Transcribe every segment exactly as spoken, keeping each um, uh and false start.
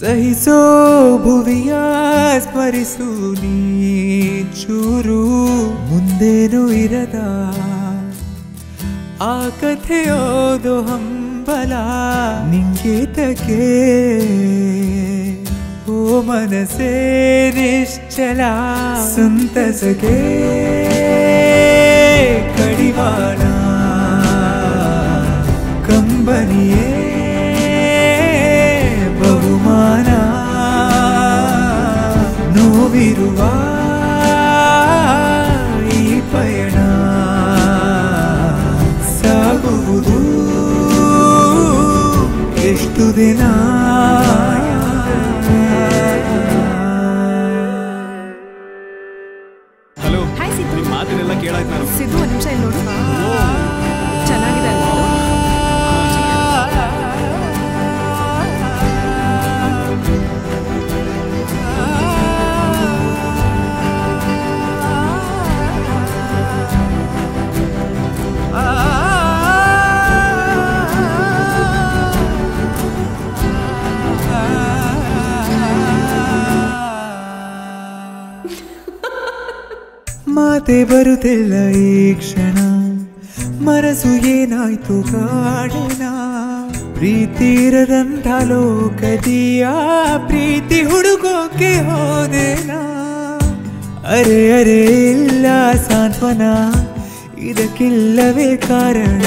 ಸಹಿಸೋ ಭುವಿಯ ಸ್ಮರಿಸು ನೀ ಚೂರು ಮುಂದೇನು ಇರದ ಆ ಕಥೆಯೋದು ಹಂಬಲ ನಿಂಗೇತಕ್ಕೆ ಓ ಮನಸೇ ನಿಶ್ಚಲ ಸಂತಸಕ್ಕೆ ಕಡಿವಾಣ ಕಂಬನಿಯೇ बहुमाना ನೋವಿರುವ ಈ ಪಯಣ ಸಾಗುವುದು ಎಷ್ಟು ದಿನ ಹಲೋ ಹಾಯ್ ಸಿದ್ದು ನಿಮ್ಮ ಮಾತನೆಲ್ಲ ಕೇಳಾಯ್ತು ನಾನು ಸಿದ್ದು ಒಂದು ನಿಮಿಷ ಇಲ್ಲಿ ನೋಡು ಚೆನ್ನಾಗಿದೆ ಮಾತೆ ಬರುತ್ತಿಲ್ಲ ಈ ಕ್ಷಣ ಮನಸ್ಸು ಏನಾಯ್ತು ಕಾಡನ ಪ್ರೀತಿರದಂಥ ಲೋಕದಿಯ ಪ್ರೀತಿ ಹುಡುಗೋಕೆ ಹೋದೆನ ಅರೆ ಅರೆ ಇಲ್ಲ ಸಾಂತ್ವನ ಇದಕ್ಕಿಲ್ಲವೇ ಕಾರಣ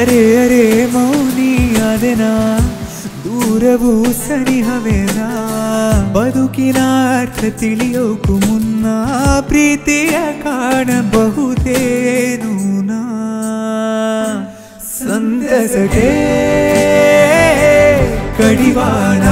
ಅರೆ ಅರೆ ಮೌನಿಯಾದೆನ ದೂರವೂ ಸನಿಹವೆನ ಬದುಕಿನ ಅರ್ಥ ತಿಳಿಯೋಕು ಮುನ್ನ ಪ್ರೀತಿಯ ಕಾಣಬಹುದೇನು ನಾ ಸಂತಸಕ್ಕೆ ಕಡಿವಾಣ